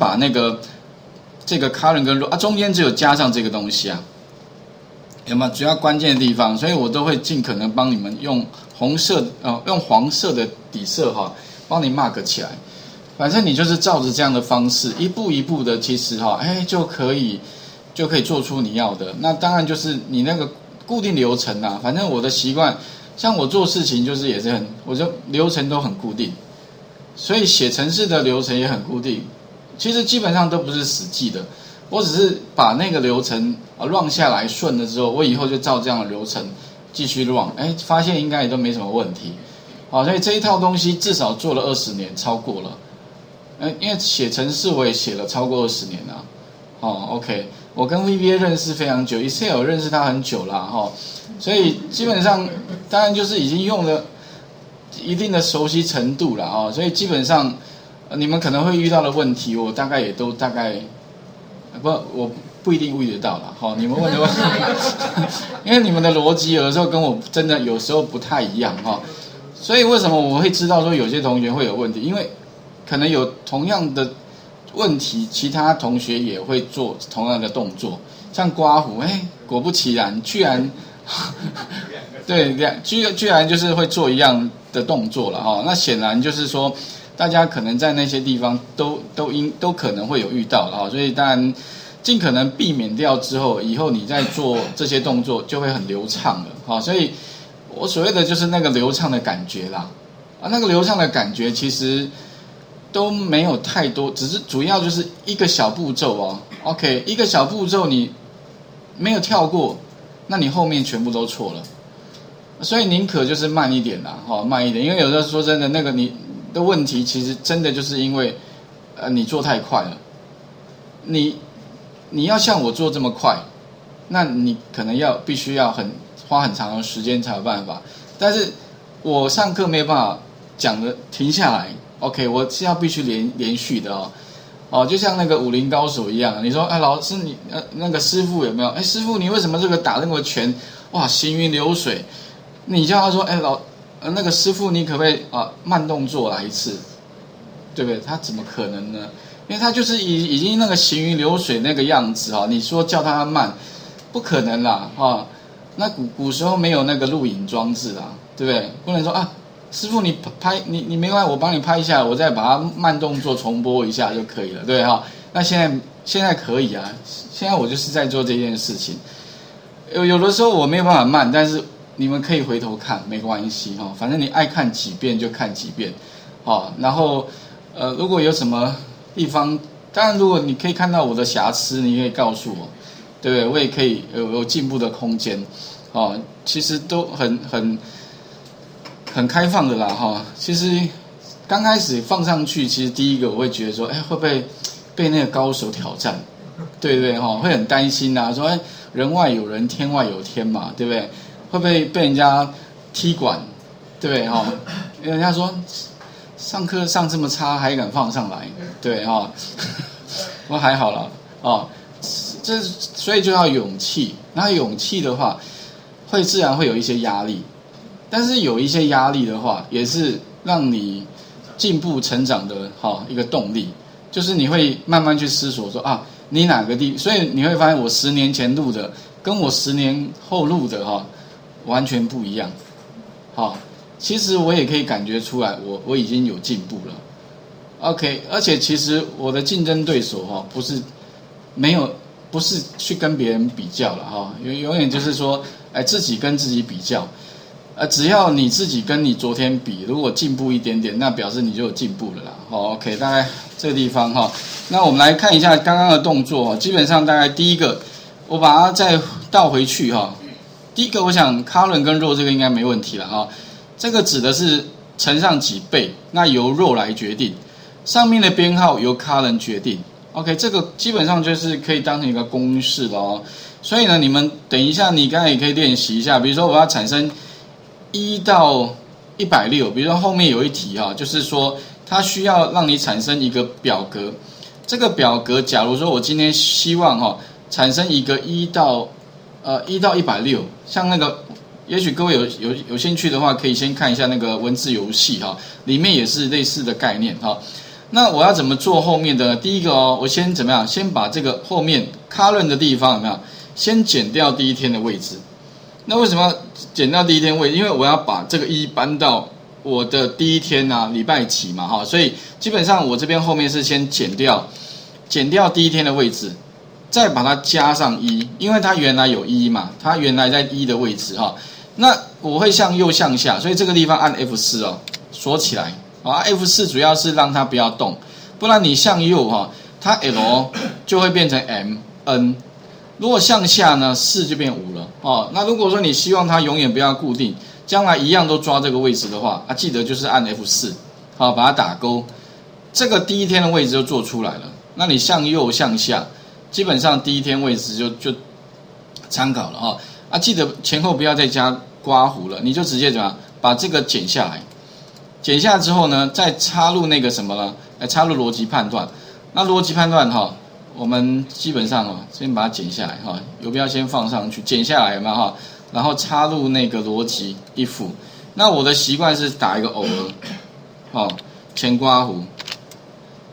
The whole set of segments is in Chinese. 把那个这个 column 跟 row 啊中间只有加上这个东西啊，有没有主要关键的地方？所以我都会尽可能帮你们用红色用黄色的底色哈，帮你 mark 起来。反正你就是照着这样的方式一步一步的，其实哈就可以做出你要的。那当然就是你那个固定流程啊，反正我的习惯。 像我做事情就是也是很，我就流程都很固定，所以写程式的流程也很固定。其实基本上都不是死记的，我只是把那个流程run下来顺了之后，我以后就照这样的流程继续run，哎，发现应该也都没什么问题。好，所以这一套东西至少做了20年，超过了。因为写程式我也写了超过20年了。哦 ，OK， 我跟 VBA 认识非常久 ，Excel 认识他很久啦，哈。 所以基本上，当然就是已经用了一定的熟悉程度了啊、哦。所以基本上，你们可能会遇到的问题，我大概也都大概，我不一定遇得到了。好、哦，你们问的问题，因为你们的逻辑有的时候跟我真的有时候不太一样哈、哦。所以为什么我会知道说有些同学会有问题？因为可能有同样的问题，其他同学也会做同样的动作，像刮胡，哎，果不其然，居然。 对，居然就是会做一样的动作了哈、哦。那显然就是说，大家可能在那些地方都可能会有遇到了哈、哦。所以当然尽可能避免掉之后，以后你在做这些动作就会很流畅了哈、哦。所以我所谓的就是那个流畅的感觉啦，啊，那个流畅的感觉其实都没有太多，只是主要就是一个小步骤哦。OK， 一个小步骤你没有跳过。 那你后面全部都错了，所以宁可就是慢一点啦，哈，慢一点，因为有时候说真的，那个你的问题其实真的就是因为，你做太快了，你要像我做这么快，那你可能必须要花很长的时间才有办法，但是我上课没有办法讲的停下来 ，OK， 我是要必须连续的哦。 哦，就像那个武林高手一样，你说，哎，老师你那个师傅有没有？哎，师傅你为什么这个打那个拳，哇，行云流水？你叫他说，哎，那个师傅你可不可以啊慢动作来一次，对不对？他怎么可能呢？因为他就是已经那个行云流水那个样子啊、哦，你说叫他慢，不可能啦啊、哦！那古时候没有那个录影装置啦，对不对？不能说啊。 师傅，你拍你没关系，我帮你拍一下，我再把它慢动作重播一下就可以了，对哈、哦？那现在可以啊，现在我就是在做这件事情。有的时候我没有办法慢，但是你们可以回头看，没关系哈、哦，反正你爱看几遍就看几遍，哦。然后如果有什么地方，当然如果你可以看到我的瑕疵，你可以告诉我，对不对？我也可以有进步的空间，哦，其实都很开放的啦，哈，其实刚开始放上去，其实第一个我会觉得说，哎，会不会被那个高手挑战，对不对？哈，会很担心呐、啊，说，哎，人外有人，天外有天嘛，对不对？会不会被人家踢馆，对不对？哈，人家说上课上这么差还敢放上来，对哈，我还好啦，哦，这所以就要勇气，那勇气的话，会自然会有一些压力。 但是有一些压力的话，也是让你进步成长的哈一个动力，就是你会慢慢去思索说啊，你哪个地，所以你会发现我10年前录的跟我10年后录的哈完全不一样，好，其实我也可以感觉出来我已经有进步了 ，OK， 而且其实我的竞争对手哈不是去跟别人比较了哈，永远就是说哎自己跟自己比较。 只要你自己跟你昨天比，如果进步一点点，那表示你就有进步了啦。好 ，OK， 大概这个地方哈、哦，那我们来看一下刚刚的动作、哦，基本上大概第一个，我把它再倒回去哈、哦。第一个，我想 column 跟 row 这个应该没问题了哈、哦。这个指的是乘上几倍，那由 row 来决定，上面的编号由 column 决定。OK， 这个基本上就是可以当成一个公式了哦。所以呢，你们等一下，你刚才也可以练习一下，比如说我要产生。 1到160，比如说后面有一题哈、啊，就是说它需要让你产生一个表格，这个表格假如说我今天希望哈、啊、产生一个1到160，像那个也许各位有兴趣的话，可以先看一下那个文字游戏哈、啊，里面也是类似的概念哈、啊。那我要怎么做后面的呢？第一个哦，我先怎么样？先把这个后面 column 的地方有没有？先减掉第一天的位置。那为什么要减掉第一天位置？因为我要把这个1搬到我的第一天啊，礼拜几嘛哈。所以基本上我这边后面是先减掉第一天的位置，再把它加上1，因为它原来有1嘛，它原来在1的位置哈。那我会向右向下，所以这个地方按 F4 哦，锁起来。 啊 ，F4 主要是让它不要动，不然你向右哈，它 L 就会变成 M、N。如果向下呢， 4就变5了哦。那如果说你希望它永远不要固定，将来一样都抓这个位置的话，啊，记得就是按 F4， 好，把它打勾。这个第一天的位置就做出来了。那你向右向下，基本上第一天位置就参考了哦。啊，记得前后不要再加刮胡了，你就直接怎么样把这个剪下来。 剪下之后呢，再插入那个什么呢？来插入逻辑判断。那逻辑判断哈，我们基本上哦，先把它剪下来哈，游标先放上去，剪下来嘛哈，然后插入那个逻辑if。那我的习惯是打一个偶尔，哦，前刮弧，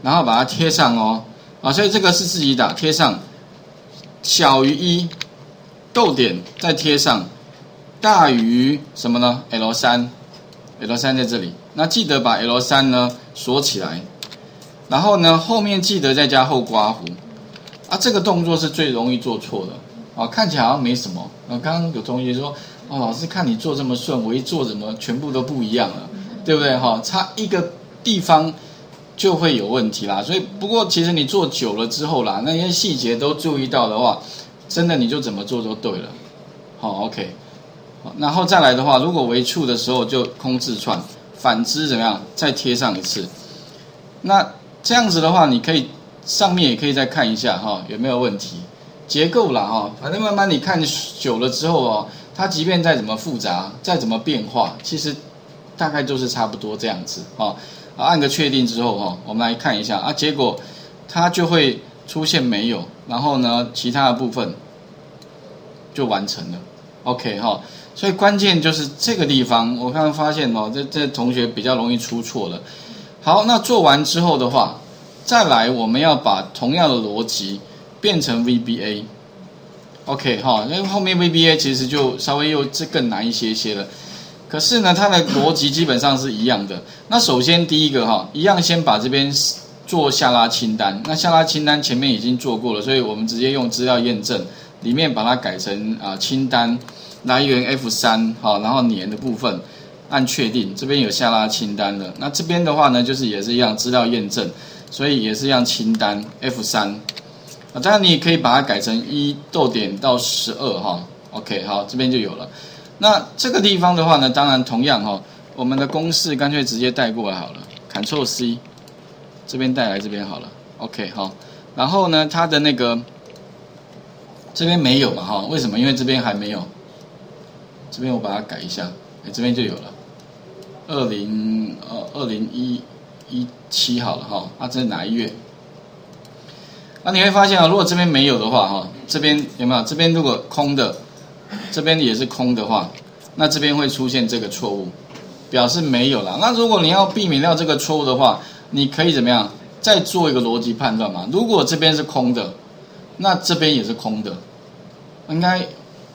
然后把它贴上哦，啊，所以这个是自己打，贴上小于1，逗点再贴上大于什么呢 ？L3。 L3 在这里，那记得把 L3 呢锁起来，然后呢后面记得再加后刮弧，啊这个动作是最容易做错的，啊看起来好像没什么，啊刚刚有同学说，哦老师看你做这么顺，我一做怎么全部都不一样了，对不对哈？差一个地方就会有问题啦，所以不过其实你做久了之后啦，那些细节都注意到的话，真的你就怎么做都对了，好 OK。 然后再来的话，如果为处的时候就空字串，反之怎么样？再贴上一次。那这样子的话，你可以上面也可以再看一下哈、哦，有没有问题？结构啦哈、哦，反正慢慢你看久了之后哦，它即便再怎么复杂，再怎么变化，其实大概就是差不多这样子哦。按个确定之后哈、哦，我们来看一下啊，结果它就会出现没有，然后呢，其他的部分就完成了。OK 哈、哦。 所以关键就是这个地方，我刚刚发现哦，这同学比较容易出错了。好，那做完之后的话，再来我们要把同样的逻辑变成 VBA。OK 哈、哦，因为后面 VBA 其实就稍微又这更难一些些了。可是呢，它的逻辑基本上是一样的。那首先第一个哈、哦，一样先把这边做下拉清单。那下拉清单前面已经做过了，所以我们直接用资料验证里面把它改成啊、清单。 来源 F3 好，然后年的部分按确定，这边有下拉清单的。那这边的话呢，就是也是一样资料验证，所以也是一样清单 F3 啊。当然你也可以把它改成1逗点到12哈。OK 好，这边就有了。那这个地方的话呢，当然同样哈，我们的公式干脆直接带过来好了 ，Ctrl C 这边带来这边好了。OK 好，然后呢，它的那个这边没有嘛哈？为什么？因为这边还没有。 这边我把它改一下，哎，这边就有了，2017好了哈，啊，这是哪一月？啊，你会发现啊，如果这边没有的话哈，这边有没有？这边如果空的，这边也是空的话，那这边会出现这个错误，表示没有啦。那如果你要避免掉这个错误的话，你可以怎么样？再做一个逻辑判断嘛。如果这边是空的，那这边也是空的，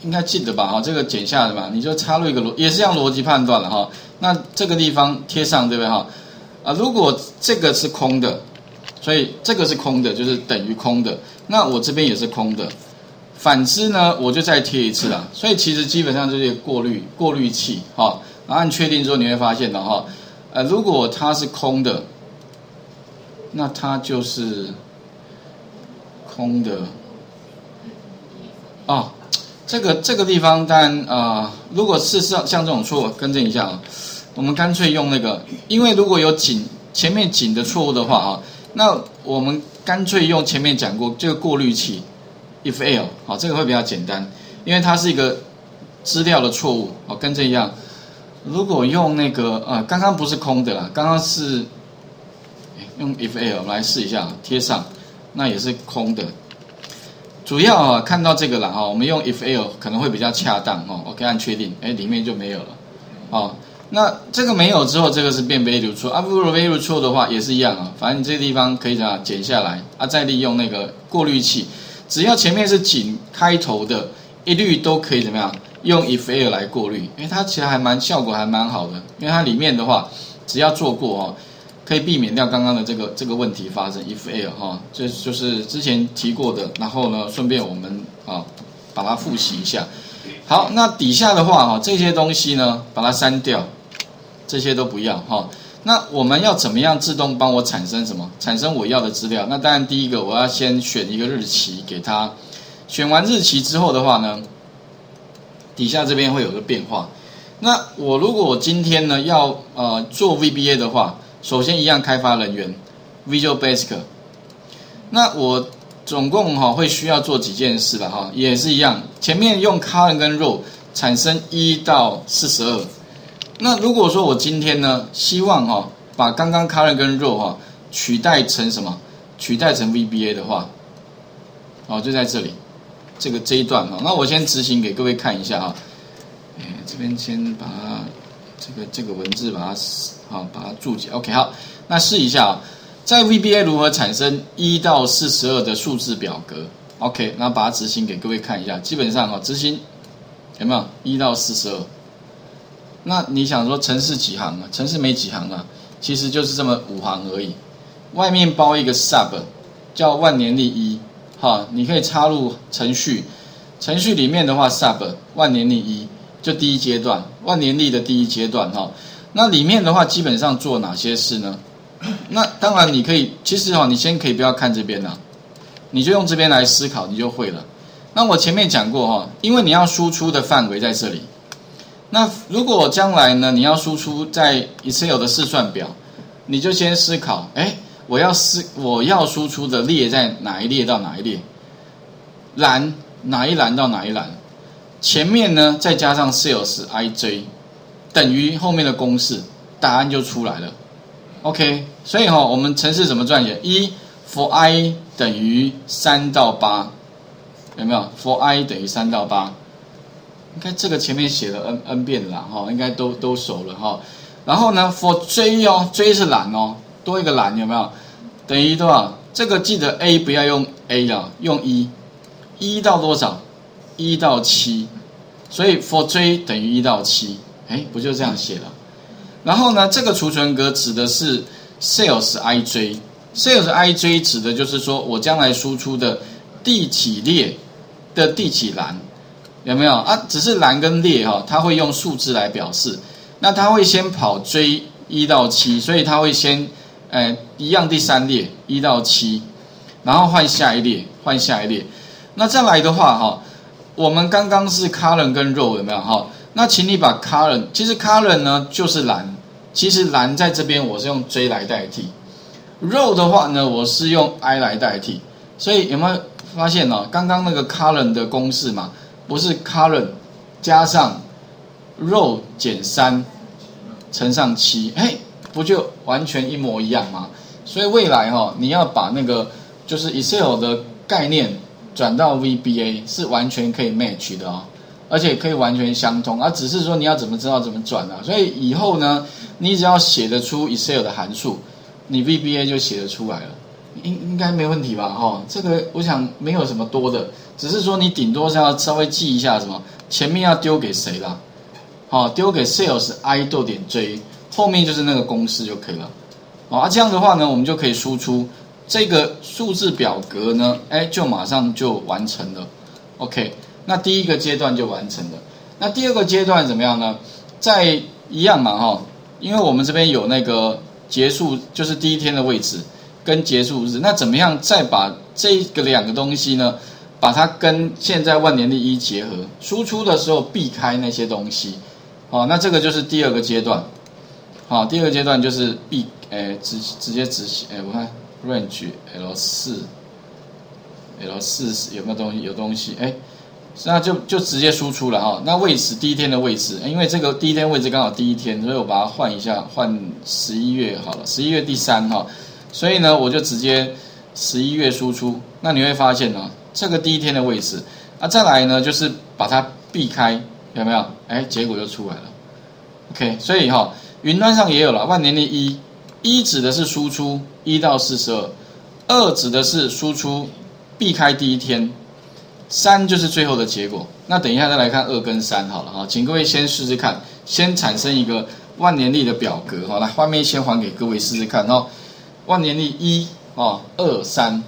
应该记得吧，哈，这个剪下的吧，你就插入一个也是用逻辑判断了哈。那这个地方贴上对不对哈？啊，如果这个是空的，所以这个是空的，就是等于空的。那我这边也是空的，反之呢，我就再贴一次啦。所以其实基本上就是一个过滤器哈。然后按确定之后，你会发现了哈，如果它是空的，那它就是空的哦。 这个地方，当然如果是像这种错误，更正一下啊，我们干脆用那个，因为如果有紧前面紧的错误的话啊，那我们干脆用前面讲过这个过滤器 IFERROR 好，这个会比较简单，因为它是一个资料的错误哦，跟这一样。如果用那个刚刚不是空的啦，刚刚是用 IFERROR 我们来试一下，贴上，那也是空的。 主要啊，看到这个了哈，我们用 IFERROR 可能会比较恰当哦。OK， 按确定，哎，里面就没有了哦。那这个没有之后，这个是变 value 错啊。不如 value 错的话也是一样啊，反正你这个地方可以怎样剪下来啊，再利用那个过滤器，只要前面是井开头的，一律都可以怎么样用 IFERROR 来过滤，因为它其实还蛮效果还蛮好的，因为它里面的话只要做过哦，可以避免掉刚刚的这个问题发生 IFERROR 哈，这就是之前提过的，然后呢顺便我们啊把它复习一下。好，那底下的话哈，这些东西呢把它删掉。 这些都不要哈，那我们要怎么样自动帮我产生什么？产生我要的资料？那当然，第一个我要先选一个日期给它，选完日期之后的话呢，底下这边会有个变化。那我如果我今天呢要做 VBA 的话，首先一样开发人员 Visual Basic， 那我总共哈会需要做几件事吧哈，也是一样，前面用 Column 跟 Row 产生1到42。 那如果说我今天呢，希望哈、哦、把刚刚 Column 跟 Row 哈、哦、取代成什么？取代成 VBA 的话，哦就在这里，这一段哈、哦。那我先执行给各位看一下哈、哦。这边先把它这个文字把它注解。OK 好，那试一下啊、哦，在 VBA 如何产生1到42的数字表格 ？OK， 那把它执行给各位看一下。基本上哈、哦，执行有没有1到42？ 那你想说程式几行啊？程式没几行啊，其实就是这么5行而已。外面包一个 sub 叫万年历1，哈，你可以插入程序。程序里面的话 ，sub 万年历1就第一阶段，万年历的第一阶段哈。那里面的话，基本上做哪些事呢？那当然你可以，其实哈，你先可以不要看这边啦，你就用这边来思考，你就会了。那我前面讲过哈，因为你要输出的范围在这里。 那如果将来呢，你要输出在 Excel 的试算表，你就先思考，哎，我要输出的列在哪一列到哪一列，栏哪一栏到哪一栏，前面呢再加上 Sales IJ 等于后面的公式，答案就出来了。OK， 所以我们程式怎么撰写？for i 等于3到8，有没有 ？for i 等于3到8。 应该这个前面写了 n 遍了哈，应该都熟了哈。然后呢 ，for J 哦 ，J 是栏哦，多一个栏有没有？等于多少？这个记得 A 不要用 A 了，用1到多少？1到7。所以 for J 等于1到7，哎，不就这样写了？然后呢，这个储存格指的是 Sales IJ，Sales IJ 指的就是说我将来输出的第几列的第几栏。 有没有啊？只是栏跟列哈、哦，它会用数字来表示。那它会先跑追1到7，所以它会先，一样第3列1到7，然后换下一列，换下一列。那再来的话哈、哦，我们刚刚是 column 跟 row 有没有哈、哦？那请你把 column， 其实 column 呢就是栏，其实栏在这边我是用 J 来代替 ，row 的话呢我是用 I 来代替。所以有没有发现哦？刚刚那个 column 的公式嘛？ 不是 column 加上 row 减3乘上7，哎，不就完全一模一样吗？所以未来哈、哦，你要把那个就是 Excel 的概念转到 VBA 是完全可以 match 的哦，而且可以完全相通，只是说你要怎么知道怎么转啊？所以以后呢，你只要写得出 Excel 的函数，你 VBA 就写得出来了。 应该没问题吧？哈，这个我想没有什么多的，只是说你顶多是要稍微记一下什么，前面要丢给谁啦？好，丢给 sales i 逗点 j， 后面就是那个公式就可以了。啊，这样的话呢，我们就可以输出这个数字表格呢，哎，就马上就完成了。OK， 那第一个阶段就完成了。那第二个阶段怎么样呢？在一样嘛，哈，因为我们这边有那个结束，就是第一天的位置。 跟结束日，那怎么样再把这个2个东西呢，把它跟现在万年历1结合，输出的时候避开那些东西，好、哦，那这个就是第2个阶段，好、哦，第2个阶段就是直接执行，我看 range L4 有没有东西？有东西，那就直接输出了哈、哦。那位置第一天的位置，因为这个第一天位置刚好第一天，所以我把它换一下，换11月好了，11月第3哈、哦。 所以呢，我就直接11月输出。那你会发现呢，这个第一天的位置啊，再来呢就是把它避开，有没有？哎，结果就出来了。OK， 所以哈，云端上也有了万年历一指的是输出1到42，2指的是输出避开第一天，3就是最后的结果。那等一下再来看2跟3好了哈，请各位先试试看，先产生一个万年历的表格哈，来画面先还给各位试试看哈，万年历1啊2 3。